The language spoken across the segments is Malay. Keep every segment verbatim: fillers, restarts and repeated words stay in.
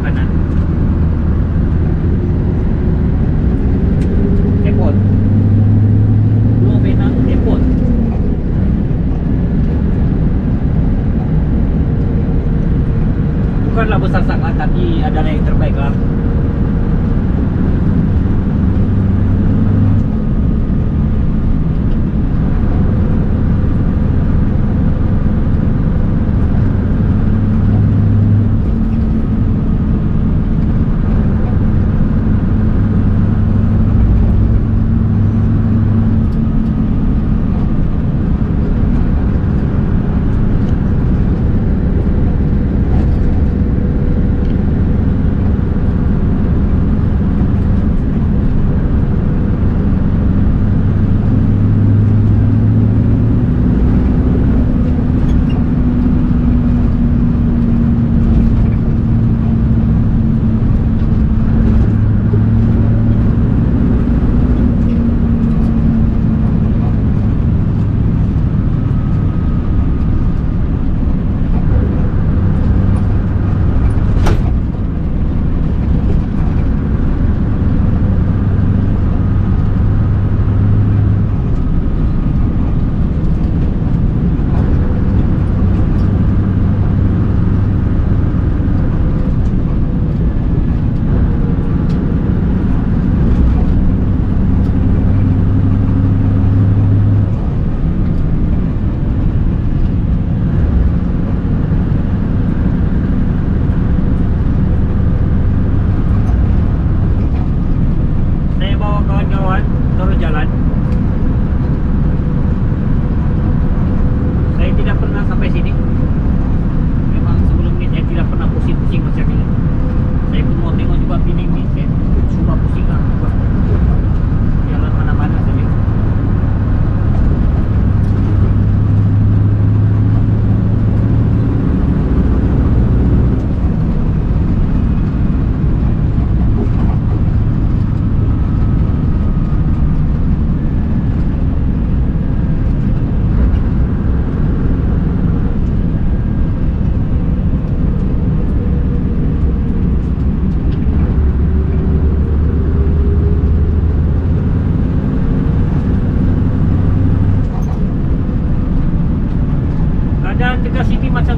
kanan. Depot. Blue Pinang Depot. Bukanlah besar sangat, tapi adalah yang terbaik lah.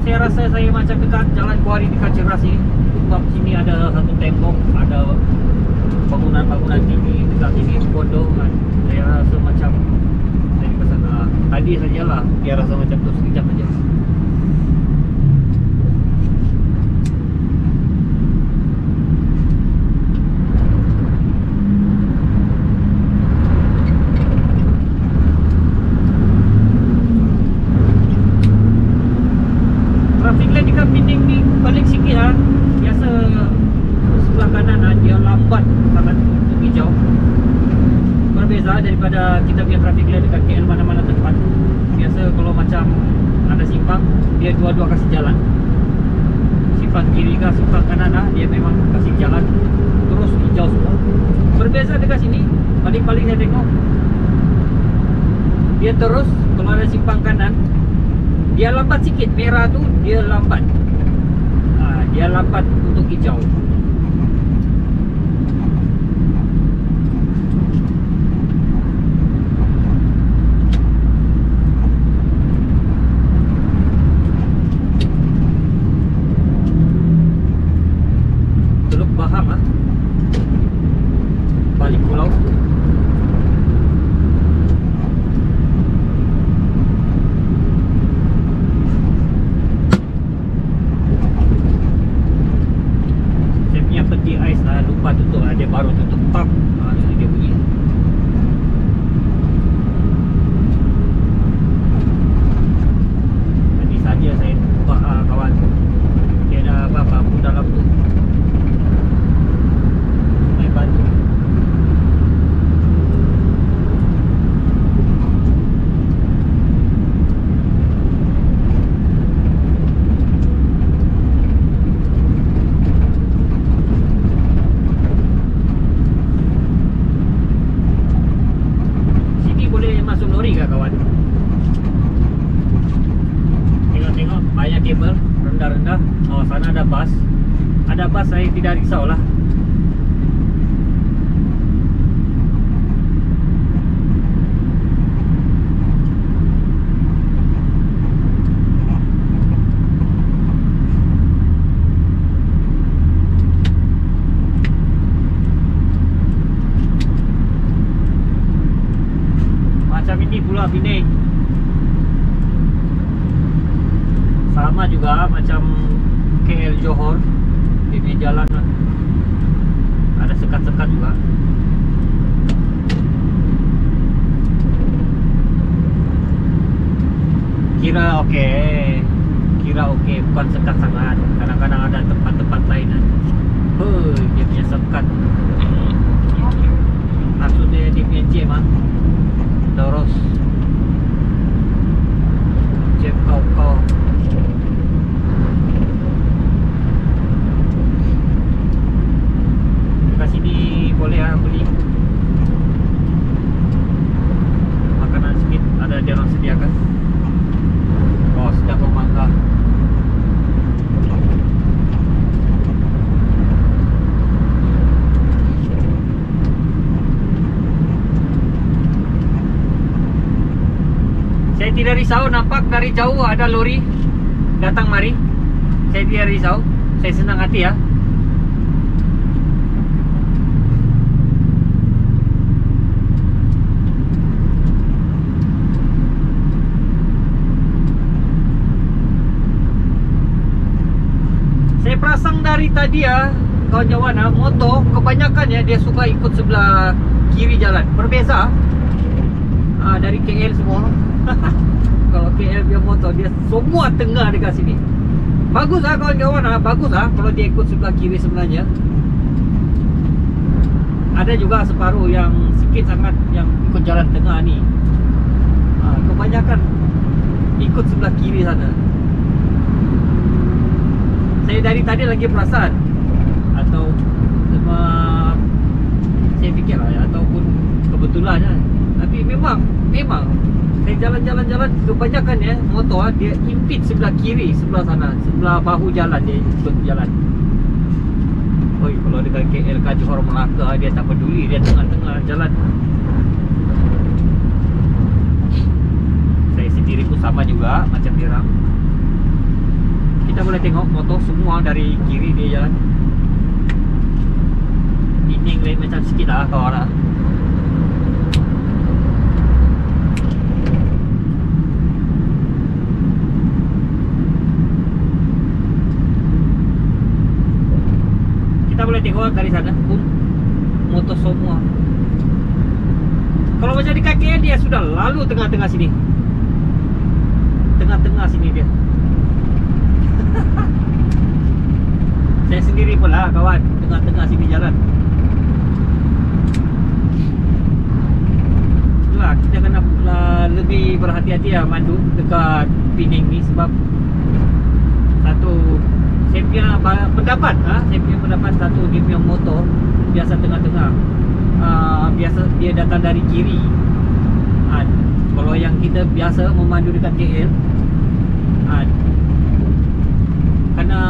Saya rasa saya macam dekat Jalan Kuari dekat Ceras ini. Sebab sini ada satu tembok, ada bangunan-bangunan tinggi dekat sini, pondong kan. Saya rasa macam saya di pesan ah, tadi sajalah. Saya rasa macam tu sekejap aja. Daripada kita punya traffic light dekat K L mana-mana tempat. Biasa kalau macam ada simpang, dia dua-dua kasih jalan. Simpang kiri ke simpang kanan lah, dia memang kasih jalan. Terus hijau semua. Berbeza dekat sini, paling-paling saya tengok dia terus, kalau ada simpang kanan dia lambat sikit, merah tu dia lambat. ha, Dia lambat untuk hijau. saya tidak risau lah. Pinang sama juga macam K L Johor, ini jalan ada sekat-sekat juga. Kira oke, okay. kira oke, okay. bukan sekat sangat. Kadang-kadang ada tempat-tempat lainan. Heh, dia punya sekat. Maksudnya dia punya jam, ah. Terus. Jep kau-kau dekat sini boleh ya, beli makanan sedikit, ada dia orang sediakan. Oh, sedap mangga. Saya tidak risau, nampak dari jauh ada lori datang mari. Saya tidak risau, saya senang hati ya. Saya perasaan dari tadi ya, kawan-kawan, motor kebanyakan ya dia suka ikut sebelah kiri jalan. Berbeza ah, dari K L semua. Kalau K L dia motor, dia semua tengah dekat sini. Bagus lah kawan-kawan, ah. bagus lah kalau dia ikut sebelah kiri sebenarnya. Ada juga separuh yang sikit sangat yang ikut jalan tengah ni. ah, Kebanyakan ikut sebelah kiri sana. Saya dari tadi lagi perasan, atau cuma saya fikir lah ya, ataupun kebetulan ya. Tapi memang, memang saya jalan-jalan-jalan kebanyakan ya motor dia impit sebelah kiri, sebelah sana, sebelah bahu jalan dia ikut jalan. Oi, kalau dekat K L Johor Melaka dia tak peduli, dia tengah-tengah jalan. Saya sendiri pun sama juga macam dia. Kita boleh tengok motor semua dari kiri dia jalan. Ini lain macam sikit lah kawan lah. Boleh tengok dari sana pun motor semua. Kalau macam di kakinya dia sudah lalu tengah-tengah sini, tengah-tengah sini dia. Saya sendiri pun lah kawan, tengah-tengah sini jalan. Itulah, kita kena uh, lebih berhati-hati ya mandu dekat Pinang ni, sebab satu saya punya pendapat, ha? saya punya pendapat satu, dia punya motor biasa tengah-tengah, uh, biasa dia datang dari kiri. uh, Kalau yang kita biasa memandu dekat K L, uh, kena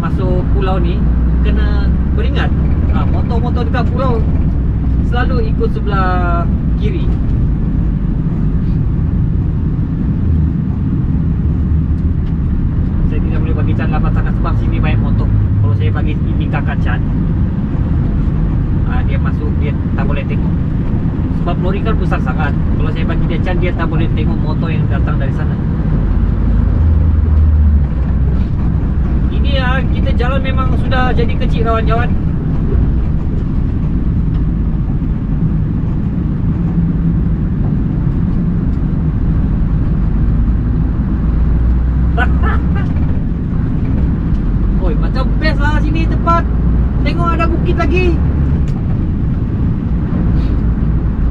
masuk pulau ni, kena beringat. Motor-motor uh, dekat pulau selalu ikut sebelah kiri. Tidak boleh bagi can lapan sangat sebab sini banyak motor. Kalau saya bagi ini kakak can, ah, dia masuk, dia tak boleh tengok. Sebab lori kan besar sangat. Kalau saya bagi dia can, dia tak boleh tengok motor yang datang dari sana. Ini ya, kita jalan memang sudah jadi kecil kawan-kawan. Tengok ada bukit lagi.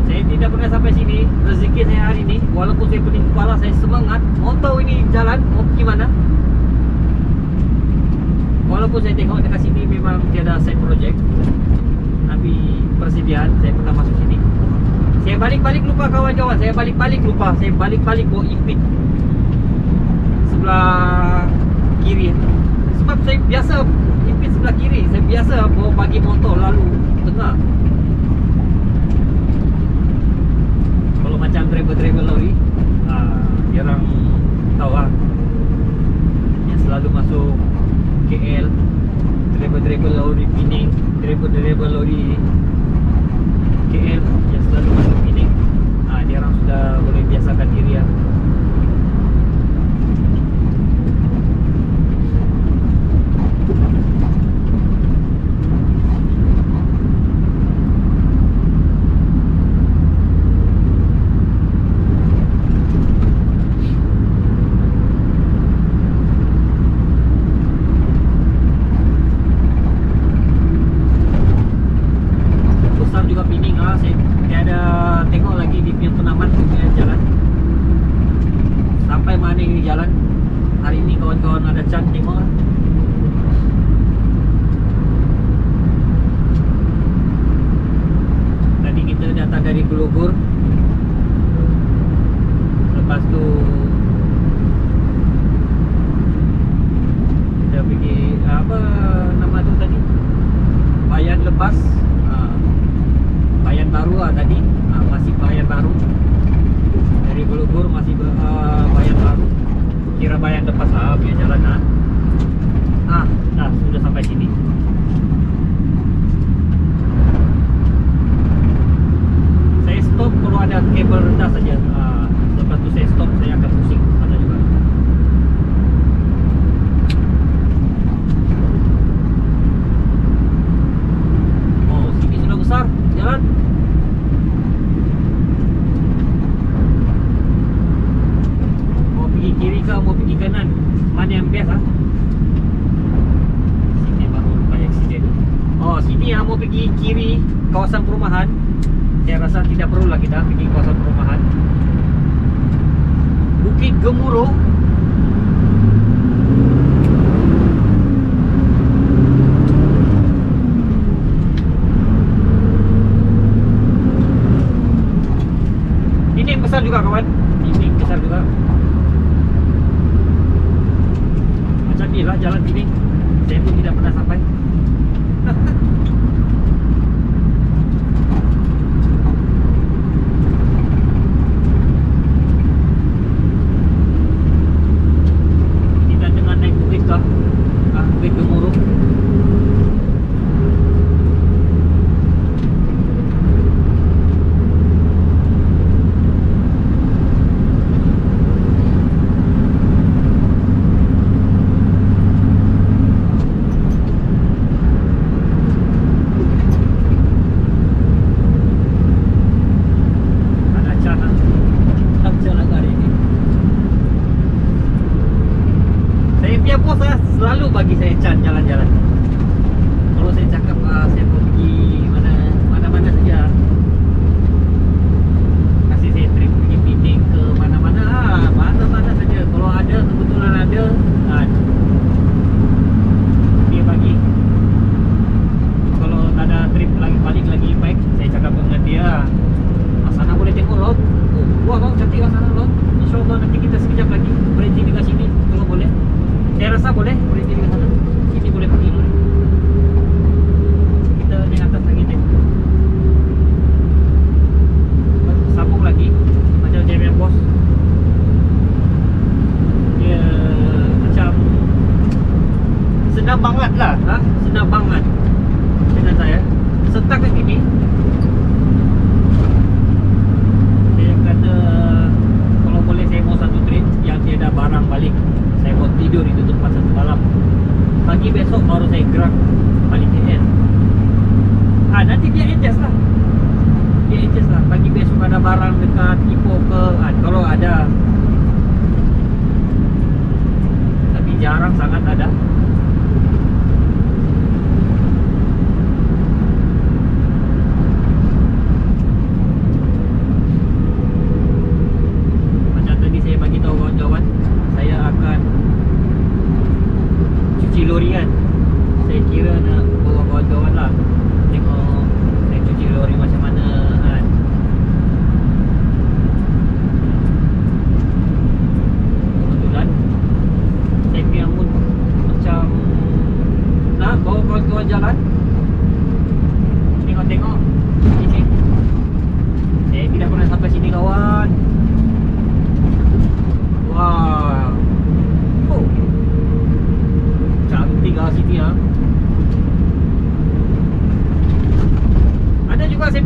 Saya tidak pernah sampai sini. Rezeki saya hari ini, walaupun saya pening kepala, saya semangat. Mau tahu ini jalan mau pergi mana. Walaupun saya tengok dekat sini memang tiada side project, tapi persediaan saya pernah masuk sini. Saya balik-balik lupa kawan-kawan. Saya balik-balik lupa. Saya balik-balik bawa impit sebelah kiri. sebab saya biasa pimpin sebelah kiri. Saya biasa bawa bagi motor lalu tengah. Kalau macam driver-driver lori, ah, dia orang tahu lah, yang selalu masuk K L, driver-driver lori Pinang, driver-driver lori K L yang selalu masuk Pinang, ah, dia orang sudah boleh biasakan diri lah.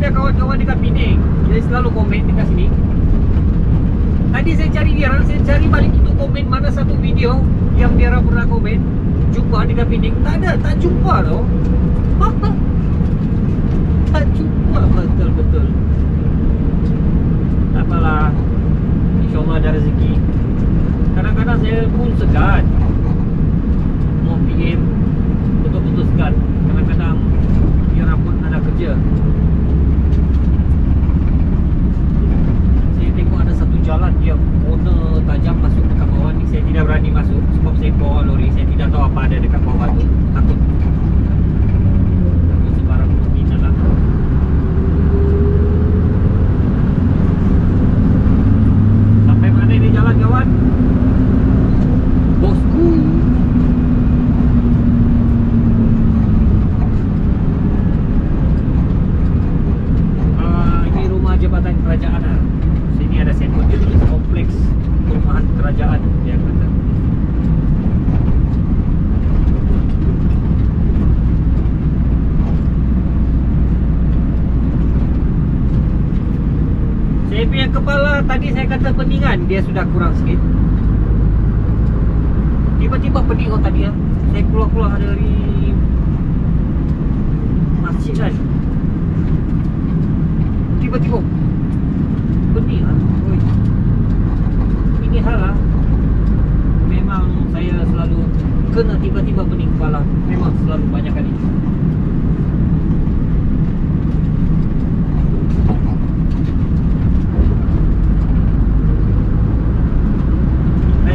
ada kawan-kawan dekat Pinang, dia selalu komen dekat sini. Tadi saya cari dia, saya cari balik itu komen mana satu video yang dia pernah komen jumpa dekat Pinang. Tak ada, tak jumpa tau. Tak jumpa betul-betul. Tak apalah, insyaallah ada rezeki. Kadang-kadang saya pun segan mau P M, betul-betul segan. Kadang-kadang dia pun ada kerja. Saya tengok ada satu jalan dia corner tajam masuk dekat bawah ni, saya tidak berani masuk sebab saya bawa lori, saya tidak tahu apa ada dekat bawah tu, takut. Kepala tadi saya kata peningan, dia sudah kurang sikit. Tiba-tiba pening oh tadi ya. Saya keluar-keluar dari masjid kan. Tiba-tiba pening ah. Ini hal lah. Memang saya selalu kena tiba-tiba pening kepala. Memang selalu banyak kali.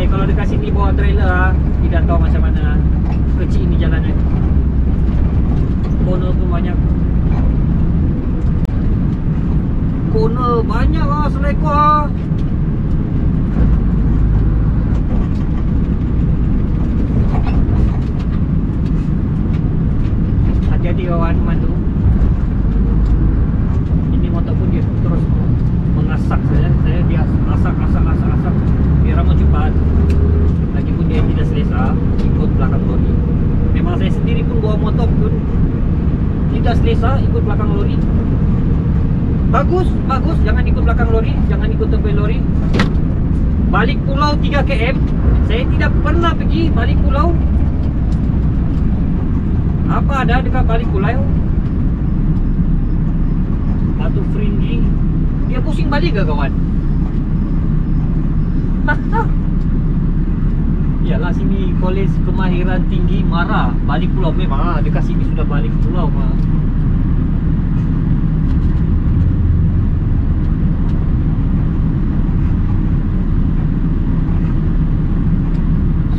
Kalau dekat sini bawa trailer, tidak tahu macam mana. Kecil ini jalannya. Corner pun banyak. Corner banyak lah selekor lah. Hati-hati kawan mantu. Ini motor pun dia terus mengasak saja. Saya dia asak-asak-asak-asak. Dia ramai cepat. Lagipun dia tidak selesa ikut belakang lori. Memang saya sendiri pun bawa motor pun tidak selesa ikut belakang lori. Bagus, bagus. Jangan ikut belakang lori, jangan ikut tepi lori. Balik pulau tiga kilometer, saya tidak pernah pergi balik pulau. Apa ada dekat balik pulau? Batu Fringi. Dia pusing balik ke kawan? Iyalah sini Kolej Kemahiran Tinggi Mara, balik pulau memang. Dekat sini sudah balik pulau mah.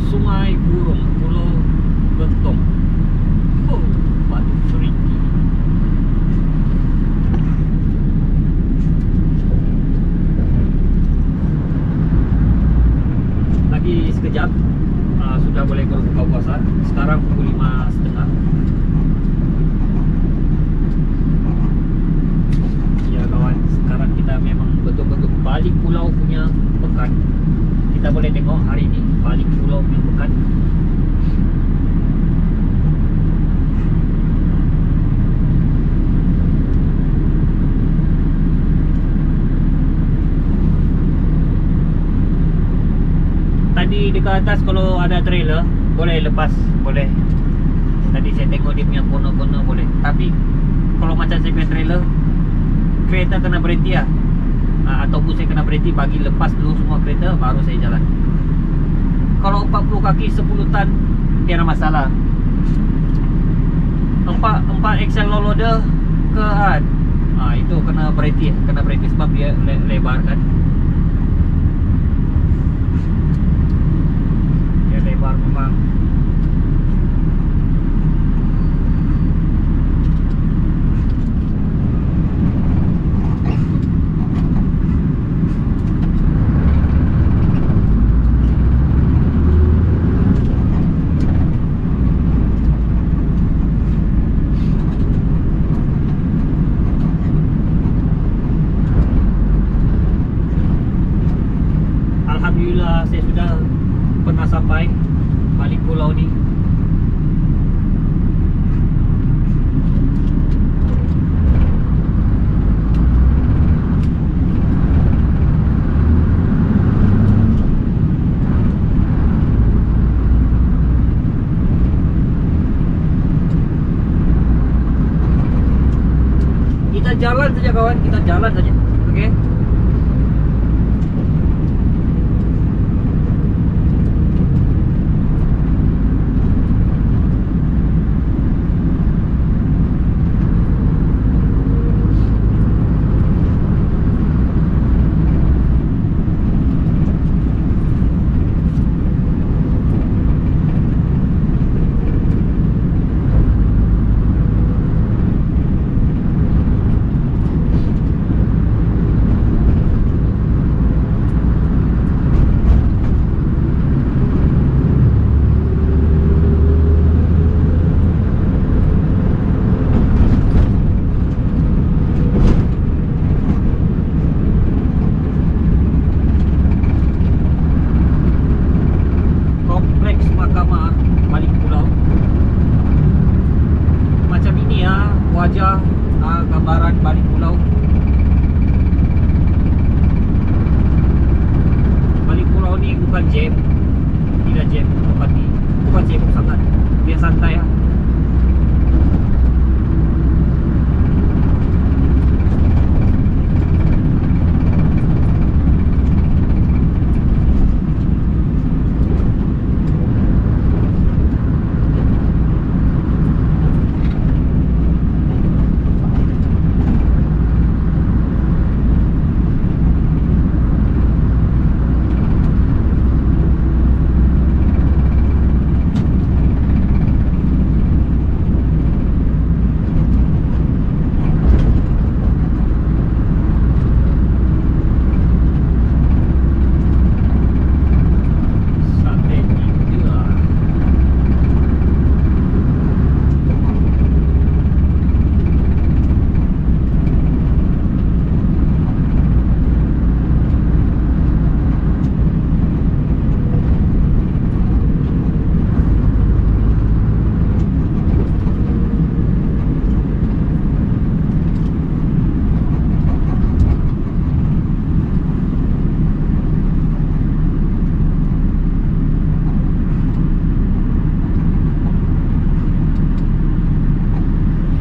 Sungai Burung, Pulau Gentong. Oh, Batu Fringi. Sekejap uh, sudah boleh berbuka puasa. Sekarang pukul lima setengah. Ya kawan, sekarang kita memang betul-betul balik pulau punya pekan. Kita boleh tengok hari ini balik pulau punya pekan. Tadi dekat atas kalau ada trailer boleh lepas, boleh. Tadi saya tengok dia punya kono-kono boleh. Tapi kalau macam saya punya trailer, kereta kena berhenti lah ha, ataupun saya kena berhenti bagi lepas dulu semua kereta baru saya jalan. Kalau empat puluh kaki sepuluh tan tiada masalah. Empat, empat X L low loader ke ha, itu kena berhenti, kena berhenti sebab dia le lebar kan. Lebar memang. Alhamdulillah saya sudah pernah sampai balik pulau jalan saja kawan, kita jalan saja. Oke okay?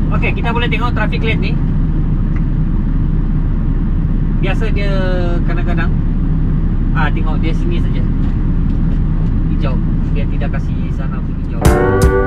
Oke, kita boleh tengok traffic light nih. Biasa dia kadang-kadang ah tengok dia sini saja. Hijau. Dia tidak kasih sana pun hijau.